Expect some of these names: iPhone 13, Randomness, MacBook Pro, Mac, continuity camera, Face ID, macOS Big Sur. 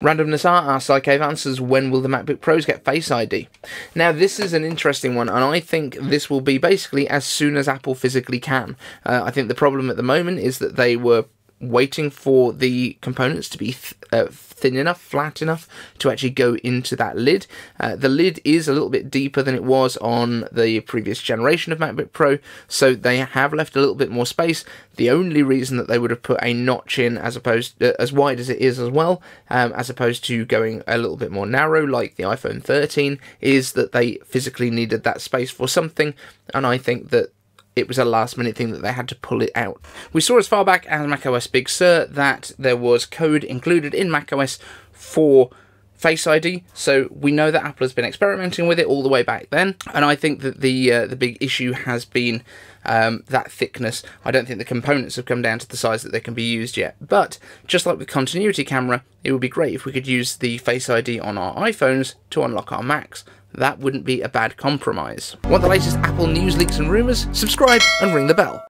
Randomness Art asks, IK answers, when will the MacBook Pros get Face ID? Now this is an interesting one, and I think this will be basically as soon as Apple physically can. I think the problem at the moment is that they were waiting for the components to be thin enough, flat enough to actually go into that lid. The lid is a little bit deeper than it was on the previous generation of MacBook Pro, so they have left a little bit more space. The only reason that they would have put a notch in as opposed as wide as it is as well, as opposed to going a little bit more narrow like the iPhone 13, is that they physically needed that space for something, and I think that it was a last-minute thing that they had to pull it out. We saw as far back as macOS Big Sur that there was code included in macOS for Face ID, so we know that Apple has been experimenting with it all the way back then, and I think that the big issue has been that thickness. I don't think the components have come down to the size that they can be used yet, but just like with continuity camera, it would be great if we could use the Face ID on our iPhones to unlock our Macs. That wouldn't be a bad compromise. Want the latest Apple news, leaks and rumours? Subscribe and ring the bell.